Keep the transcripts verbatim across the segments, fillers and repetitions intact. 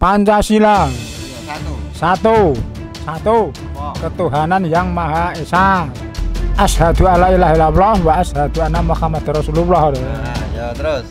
Pancasila. Satu. Satu. Satu. Wow. Ketuhanan yang Maha Esa. Asyhadu alla ilaha illallah wa asyhadu anna Muhammadar Rasulullah. Nah, ya terus.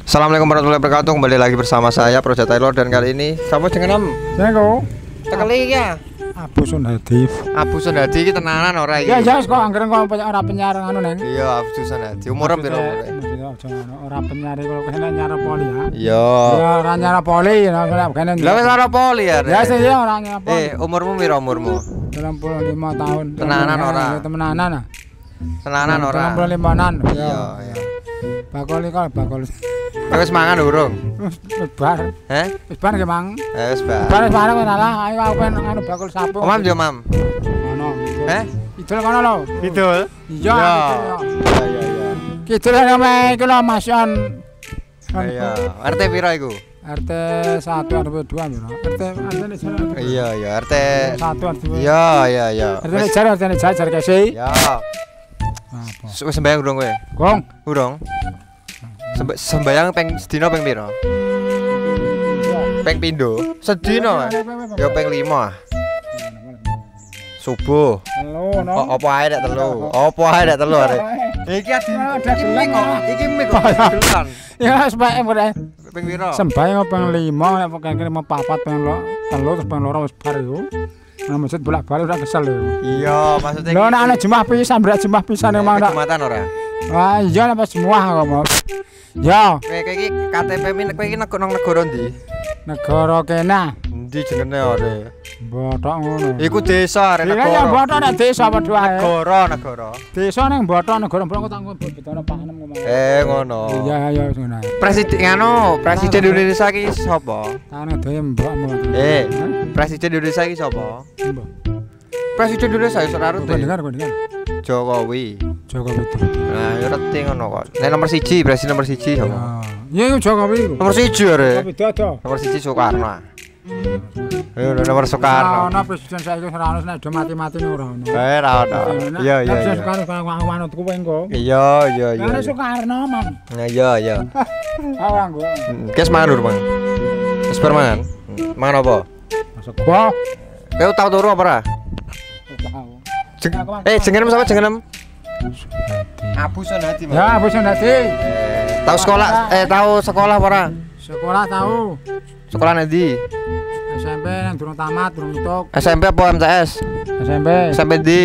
Assalamualaikum warahmatullahi wabarakatuh. Kembali lagi bersama saya Proja Taylor, dan kali ini sampai dengan enam. Tekeli ya. Abu Sonhadi. Abu Sonhadi iki tenanan ora iki. Ya ya kok anggere kok ora penyiar ngono neng. Iya Abu Sonhadi. Umure piro? Ora penyiar kok kene nyarap poli ya. Iya. Ora nyarap poli ya kene. Lah wis ora poli ya. Ya sih ya ora nyarap poli. Eh umurmu piro umurmu? enam puluh lima tahun. Tenanan ora. Tenanan. Tenanan ora. enam puluh limaan. Iya iya. Bakul iki kok bakul. Wis mangan urung. Wis bar. Heh? Wis bar ge, Mang. Eh wis bar. Bar wis mangan alah, ayo aku pengen anu bakul sapu. Om, yo, Mam. Ngono. Heh? Idul kono lho. Idul. Iya. Iya, iya, iya. Kidul sampe iki lho Mason. Iya. R T piro iku? R T satu R T dua piro? R T antene jar. Iya, iya, R T satu R T dua. Iya, iya, iya. R T jar R T jar jar kesi. Iya. Apa? Wis sembayang urung kowe? Gong. Urung. Sembayang peng sedina peng piro? Peng pindho. Sedina. Ya peng lima. Subuh. Telu no. Apa ae nek telu? Apa ae nek telu arek? Iki adine udah geleng kok. Iki mik kok gelan. Ya sembayang ora. Peng piro? Sembayang peng lima nek peng lima papat peng telu terus peng loro wis bar yo. Nah, maksud bolak-balik ora kesel yo. Iya, maksudnya. Lho nek ana jemaah pisan, brak jemaah pisan emang ora. Jumatan ora. Wah, iya nek semua kok mau. Ya. Kowe iki K T P min kowe iki nek nang negara ndi? Negara kene. Ndi jenenge are? Bothok ngono. Iku desa are negara. Iya, bothok nek desa padha ae. Negara, negara. Desa ning bothok negara mbroko tak nggo Bidara Panem ngono. Eh ngono. Iya, ya wis ngono. Presiden ngono, presiden Indonesia iki sapa? Tane dhewe mbokmu. Eh, presiden Indonesia iki sapa? Mbok. Presiden Indonesia iso arep dengar kok dengar. Jokowi. Jokowi. Nah, yo reti ngono kok. Nek nomor satu, presiden nomor satu sapa? Ya, yo Jokowi. Nomor satu are. Nomor satu Soekarno. Ayo nomor Soekarno. Ono presiden saiki ora ono nek do mati-mati ora ono. Eh, ora ono. Iya, iya. Presiden Soekarno kang manutku kowe engko. Iya, iya, iya. Ono Soekarno, Mang. Nah, iya, iya. Ora nggo. Kes mangan lur, Mang. Kes bar mangan. Mangan apa? Masak buah. Kowe tau turu apa ora? Tau. Eh, jenengmu sapa jenengmu? Abu Sonhadi. Ya, Abu Sonhadi. Tahu sekolah eh tahu sekolah ora? Sekolah tahu. Sekolah ndi? S M P nang durung tamat, durung tutup. S M P apa M T S? S M P. S M P ndi?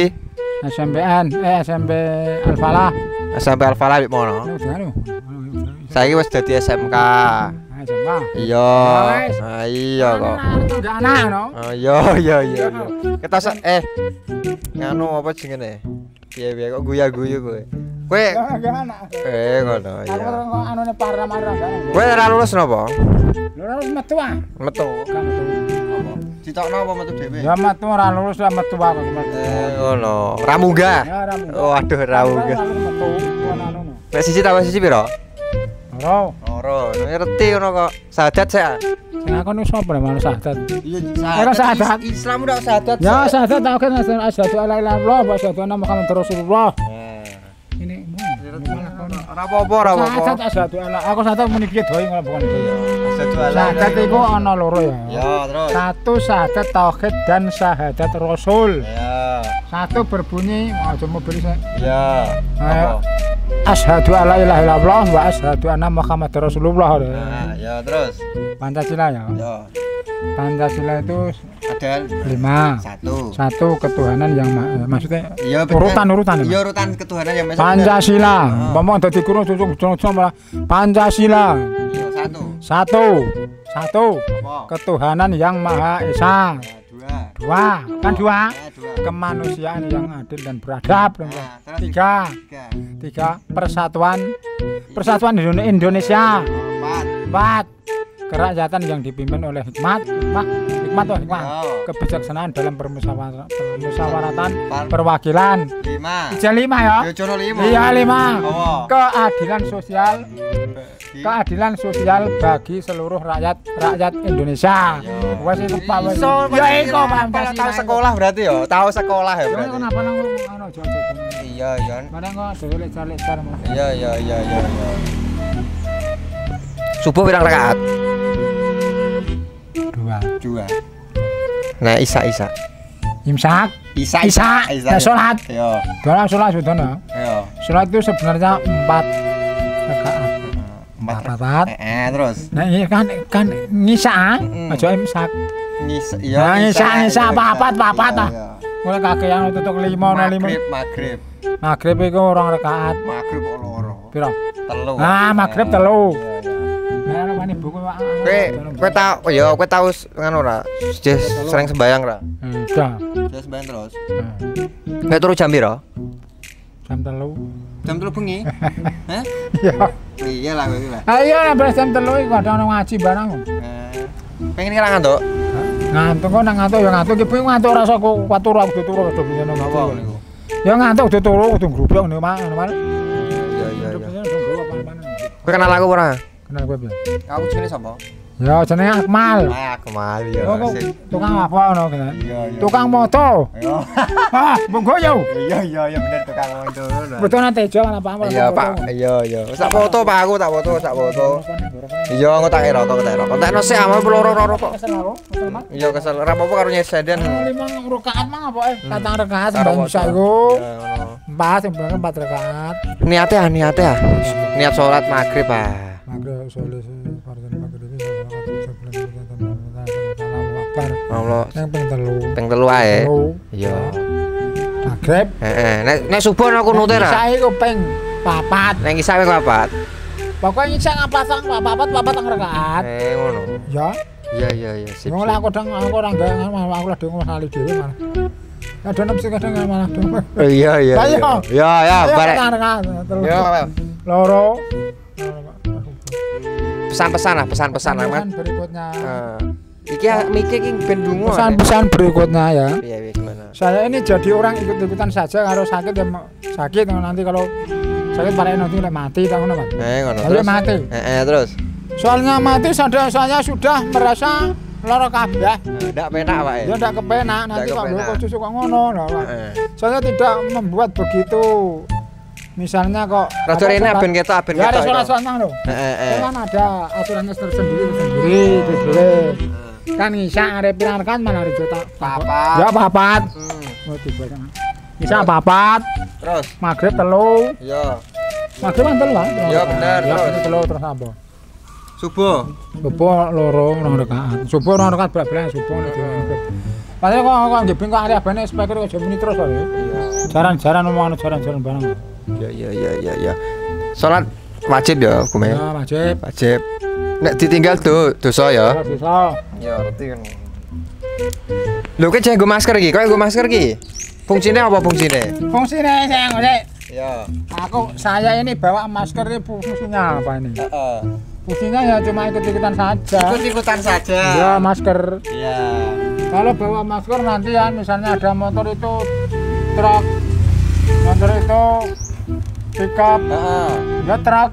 S M P N, eh S M P Al-Falah. S M P Al-Falah iki mono. Saiki wis dadi S M K. S M K. Iya. Ah iya kok. Enggak ana no. Ah iya iya iya. Ketas eh nganu apa jenenge? Piye-piye kok guya-guyu kowe. Kowe eh ngono ya. Kok anone parah-marah. Kowe ora lulus napa? Lulus metu ah. Metu. Gak metu. Apa? Citokno apa metu dhewe? Ya metu ora lulus ora metu kok. Eh ngono. Ra munggah. Oh aduh ra munggah. Nek siji tambah siji pira? Loro. Loro. Ngerti ngono kok. Sahadat sik. Sing aku nu sapa manus sahadat. Iya ora sahadat. Islam ora sahadat. Ya sahadat tak kan asyhadu alla ilaha illallah wa asyhadu anna Muhammadar Rasulullah. Ini ora apa-apa ora apa-apa. Sahadat asyhadu alla. Aku sahadat muni piye doi ngono bukan itu ya. Asyhadu alla. Sahadat iku ana loro ya. Ya terus. Satu sahadat tauhid dan sahadat rasul. Ya. Satu berbunyi aja mobil saya. Ya. Ayo. Asyhadu alla ilaha illallah wa asyhadu anna Muhammadar Rasulullah. Nah, ya terus. Pancasila ya. Ya. Pancasila itu ada lima. Satu. Satu ketuhanan yang ma maksudnya ya, urutan-urutan. Ya urutan ketuhanan yang maksudnya. Pancasila. Pomong dadi kurung cucuk-cucuk malah Pancasila. Ya, satu. Satu. Satu. Apa? Ketuhanan yang Maha Esa. Dua. Dua. Kan dua. Kemanusiaan yang adil dan beradab. Nah, tiga. tiga tiga persatuan persatuan Indonesia. Empat empat kerakyatan yang dipimpin oleh hikmat hikmat hikmat, oh, hikmat. Oh. Kebijaksanaan dalam permusyawaratan perwakilan. Lima Ijan lima ya lima. Iya lima. Oh. Keadilan sosial keadilan sosial bagi seluruh rakyat rakyat Indonesia. Wes itu Pak. Ya iko Pancasila. Tahu sekolah berarti ya, tahu sekolah ya berarti. Kenapa nang ngono aja. Iya, iya. Mana kok dhewe lecar-lecar. Iya, iya, iya, iya. Subuh pirang rakaat? Dua. Nah, Isa Isa. Imsak. Isa Isa. Nah, sholat. Yo. Doa sholat sudah no. Yo. Sholat itu sebenarnya empat rakaat. Empat rakaat. Eh terus. Nah ini kan kan nisa, aja imsak. Nisa. Nah nisa nisa papat papat lah. Mulai kakek yang tutup lima nol lima. Maghrib maghrib. Maghrib itu orang rakaat. Maghrib orang. Pirang. Telu. Ah maghrib telu. Kue tau, ya kue tau kan ora sering sembayang ra? Iya sering sembayang terus? Kue turu jam piro? Jam telu jam telu bengi? Hah? Iya iya lah kue lah ayo nabrak jam telu itu ada orang ngaji barang pengen ngira ngantuk? Ngantuk kok ngantuk ya ngantuk tapi ngantuk rasa kuat turu aku turu ya ngantuk udah turu udah ngerublok ini mah iya iya kue kenal aku pernah? Kenal gue belum? Kamu jenis apa? Ya jenis Akmal. Akmal ya. Tukang apa no? Tukang moto. Ah, menggoyau. Iya iya iya bener tukang moto. Betul nanti jual apa apa? Iya pak. Iya iya. Tak foto pak aku tak foto tak foto. Iya aku tak erok tak erok. Tak nasi amal peluru peluru kok. Kesel aku? Kesel mak? Iya kesel. Rapopo karunya sedan. Lima rakaat mang apa? Katang rakaat sembilan syago. Empat sembilan empat rakaat. Niat ya niat ya. Niat sholat maghrib pak. Maghrib sholat fardhu maghrib nek subuh aku nuter saya iku ping papat nek isya wis papat pokoke isya ngapasang papat papat nang rakaat eh ngono ya iya iya iya sip ngono aku dang aku ora gawe aku lah dhewe ngali dhewe malah kadang sing kadang malah iya iya ya ya barek ya loro pesan-pesan lah, pesan-pesan lah pesan berikutnya iki mikir ini bendungo pesan-pesan berikutnya ya saya ini jadi orang ikut-ikutan saja kalau sakit ya sakit nanti kalau sakit parah nanti mati kalau mati terus soalnya mati saya sudah merasa loro kabeh ndak penak Pak ya ndak kepenak nanti kalau cucu kok ngono saya tidak membuat begitu misalnya kok rasa ini aben kita aben kita ya kan ada aturannya tersendiri sendiri boleh kan ngisah ada pilihan kan malah dicetak papat ya papat ngisah papat terus maghrib telu ya maghrib kan telu kan ya bener telu terus apa subuh subuh loro orang rekaat subuh orang rekaat belah-belah subuh padahal kok ngibing kok area bener speaker kok jam ini terus jaran-jaran ngomong jaran-jaran barang ya ya ya ya ya sholat wajib ya kumeh ya wajib wajib nek ditinggal tuh dosa ya dosa ya ngerti kan lho kok jenggo masker iki kok nggo masker iki fungsine apa fungsine fungsine sayang oleh ya aku saya ini bawa masker ini fungsinya apa ini heeh fungsinya ya cuma ikut-ikutan saja ikut-ikutan saja ya masker iya kalau bawa masker nanti ya misalnya ada motor itu truk motor itu pickup, ya truk,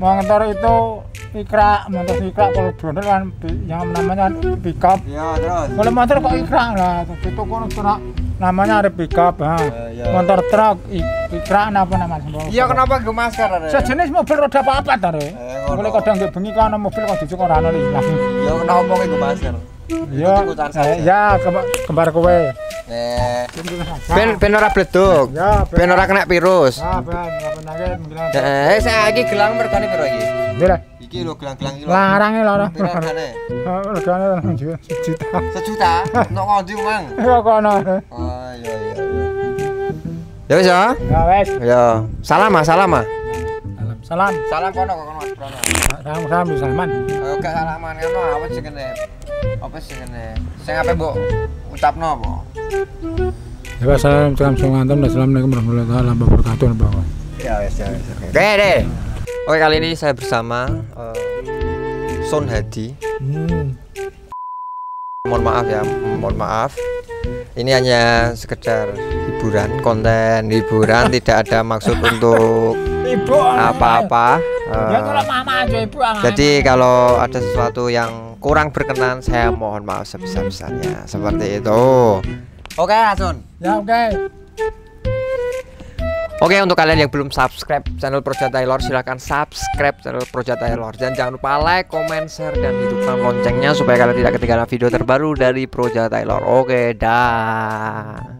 motor itu ikrak, motor ikrak kalau blender kan yang namanya pickup. Kalau motor kok ikrak lah, itu kono truk namanya ada pickup, motor truk ikrak apa namanya? Iya kenapa gue masker? Sejenis mobil roda papat tadi. Kalau kadang nggak bengi kan mobil kok dicukur rano nih. Iya kenapa ngomongin gue masker? Iya, ya kembar kowe. Eh, ben ben ora bleduk. Ben ora kena virus. Ha, ben ora penake mungkin. Eh, saiki gelang mergane piro iki? Lho, iki lho gelang-gelang iki lho. Larange lho ora. Regane. Regane sejuta. Sejuta? Nok ngondi, Mang? Ya kono. Oh, iya iya. Ya wis ya? Ya wis. Ya. Salam, salam. Salam. Salam kono kono Mas Prono. Salam salaman. Oh, gak salaman kono awet sing kene. Apa sih kene? Sing ape mbok ucapno apa? Ya wassalamualaikum warahmatullahi wabarakatuh. Ya wis ya wis. Oke deh. Oke kali ini saya bersama Sonhadi. Mohon maaf ya, mohon maaf. Ini hanya sekedar hiburan, konten hiburan, tidak ada maksud untuk apa-apa. Jadi kalau ada sesuatu yang kurang berkenan saya mohon maaf sebesar-besarnya seperti itu. Oke Asun. Ya oke. Oke, untuk kalian yang belum subscribe channel Proja Taylor, silahkan subscribe channel Proja Taylor. Dan jangan lupa like, comment, share, dan hidupkan loncengnya supaya kalian tidak ketinggalan video terbaru dari Proja Taylor. Oke, dah.